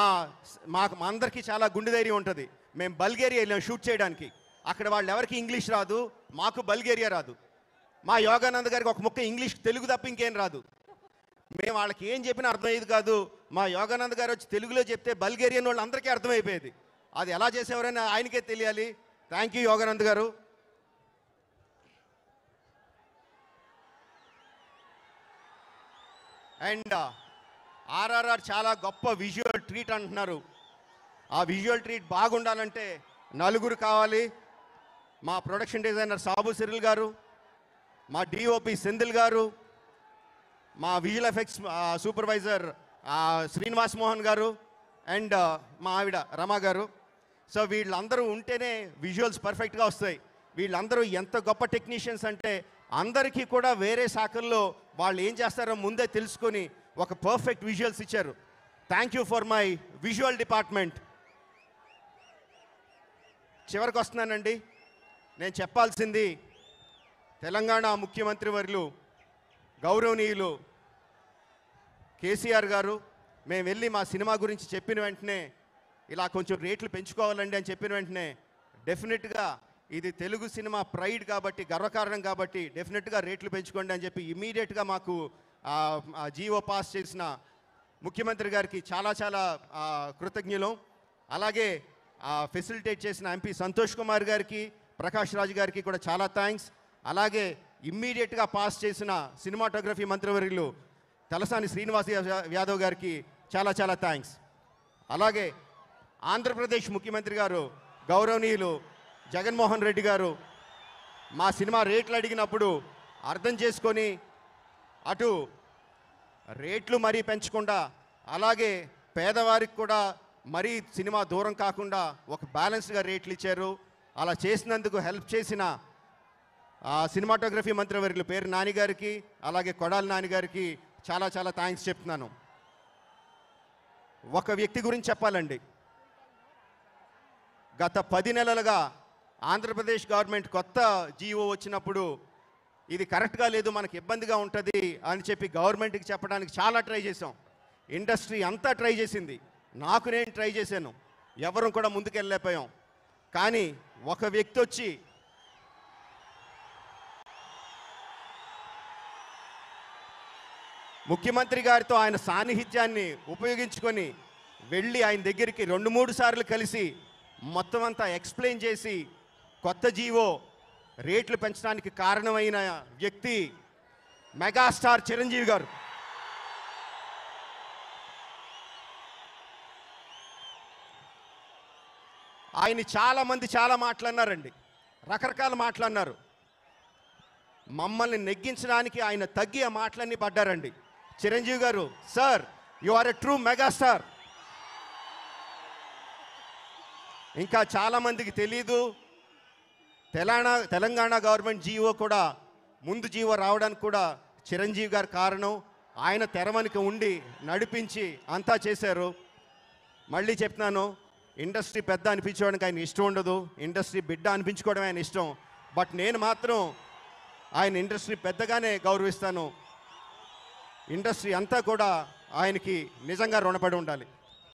अंदर की चला गुंडे धैर्य उंटदी मैं बल्गेरिया शूट चेयడానికి అక్కడ వాళ్ళెవరికి ఇంగ్లీష్ రాదు మాకు బల్గేరియా రాదు మా యోగానంద గారికి ఒక ముక్క ఇంగ్లీష్ తెలుగు తప్ప ఇంకేం రాదు మేము వాళ్ళకి ఏం చెప్పినా అర్థమయ్యేది కాదు మా యోగానంద గారు వచ్చి తెలుగులో చెప్తే బల్గేరియన్ వాళ్ళందరికీ అర్థమైపోయేది అది ఎలా చేసేవారని ఆయనకే తెలియాలి థాంక్యూ యోగానంద గారు అండ్ ఆర్ఆర్ఆర్ చాలా గొప్ప విజువల్ ట్రీట్ అంటున్నారు ఆ విజువల్ ట్రీట్ బాగుండాలంటే నలుగురు కావాలి మా ప్రొడక్షన్ డిజైనర్ సాబు సిరిల్ గారు మా డిఓపి సెందిల్ గారు మా visual effects supervisor Srinivas Mohan గారు అండ్ మా ఆవిడ రమ గారు సో వీళ్ళందరూ ఉంటేనే విజువల్స్ పర్ఫెక్ట్గా వస్తాయి వీళ్ళందరూ ఎంత గొప్ప టెక్నీషియన్స్ అంటే అందరికీ కూడా వేరే శాఖల్లో వాళ్ళు ఏం చేస్తారో ముందే తెలుసుకొని ఒక పర్ఫెక్ట్ విజువల్స్ ఇచ్చారు thank you for my visual department చివరికి వస్తున్నానండి నేను చెప్పాల్సింది తెలంగాణ ముఖ్యమంత్రి వర్యులు గౌరవనీయులు కేసీఆర్ గారు మేము వెళ్ళి మా సినిమా గురించి చెప్పిన వెంటనే ఇలా కొంచెం రేట్లు పెంచుకోవాలండి అని చెప్పిన వెంటనే డెఫినెట్గా ఇది తెలుగు సినిమా ప్రైడ్ కాబట్టి గర్వకారణం కాబట్టి డెఫినెట్గా రేట్లు పెంచుకోండి అని చెప్పి ఇమీడియట్గా మాకు జీవో పాస్ చేసిన ముఖ్యమంత్రి గారికి చాలా చాలా కృతజ్ఞులం అలాగే ఫెసిలిటేట్ చేసిన ఎంపీ సంతోష్ కుమార్ గారికి ప్రకాష్ రాజ్ గారికి కూడా చాలా థ్యాంక్స్ అలాగే ఇమ్మీడియట్గా పాస్ చేసిన సినిమాటోగ్రఫీ మంత్రివర్యులు తలసాని శ్రీనివాస్ యాదవ్ గారికి చాలా చాలా థ్యాంక్స్ అలాగే ఆంధ్రప్రదేశ్ ముఖ్యమంత్రి గారు గౌరవనీయులు జగన్మోహన్ రెడ్డి గారు మా సినిమా రేట్లు అడిగినప్పుడు అర్థం చేసుకొని అటు రేట్లు మరీ పెంచకుండా అలాగే పేదవారికి కూడా మరీ సినిమా దూరం కాకుండా ఒక బ్యాలెన్స్గా రేట్లు ఇచ్చారు అలా చేసినందుకు హెల్ప్ చేసిన సినిమాటోగ్రఫీ మంత్రివర్యులు పేరు నాని గారికి అలాగే కొడాల నాని గారికి చాలా చాలా థ్యాంక్స్ చెప్తున్నాను ఒక వ్యక్తి గురించి చెప్పాలండి గత 10 నెలలుగా ఆంధ్రప్రదేశ్ గవర్నమెంట్ కొత్త జీవో వచ్చినప్పుడు ఇది కరెక్ట్గా లేదు మనకు ఇబ్బందిగా ఉంటుంది అని చెప్పి గవర్నమెంట్కి చెప్పడానికి చాలా ట్రై చేసాం ఇండస్ట్రీ అంతా ట్రై చేసింది నాకు నేను ట్రై చేశాను ఎవరూ కూడా ముందుకెళ్ళలేకపోయాం కానీ ఒక వ్యక్తి వచ్చి ముఖ్యమంత్రి గారితో ఆయన సాన్నిహిత్యాన్ని ఉపయోగించుకొని వెళ్ళి ఆయన దగ్గరికి 2-3 సార్లు కలిసి మొత్తం అంతా ఎక్స్ప్లెయిన్ చేసి కొత్త జీవో రేట్లు పెంచడానికి కారణమైన వ్యక్తి మెగాస్టార్ చిరంజీవి గారు ఆయన చాలామంది చాలా మాట్లాడినారండి రకరకాల మాట్లాడినారు మమ్మల్ని నెగ్గించడానికి ఆయన తగ్గి ఆ మాటలన్నీ పడ్డారండి చిరంజీవి గారు sir you are a true megastar ఇంకా చాలామందికి తెలీదు తెలంగాణ గవర్నమెంట్ జీవో కూడా ముందు జీవో రావడానికి కూడా చిరంజీవి గారు కారణం ఆయన తెరవనికి ఉండి నడిపించి అంతా చేశారు మళ్ళీ చెప్తున్నాను ఇండస్ట్రీ పెద్ద అనిపించుకోవడానికి ఆయన ఇష్టం ఉండదు ఇండస్ట్రీ బిడ్డ అనిపించుకోవడం ఆయన ఇష్టం బట్ నేను మాత్రం ఆయన ఇండస్ట్రీ పెద్దగానే గౌరవిస్తాను ఇండస్ట్రీ అంతా కూడా ఆయనకి నిజంగా రుణపడి ఉండాలి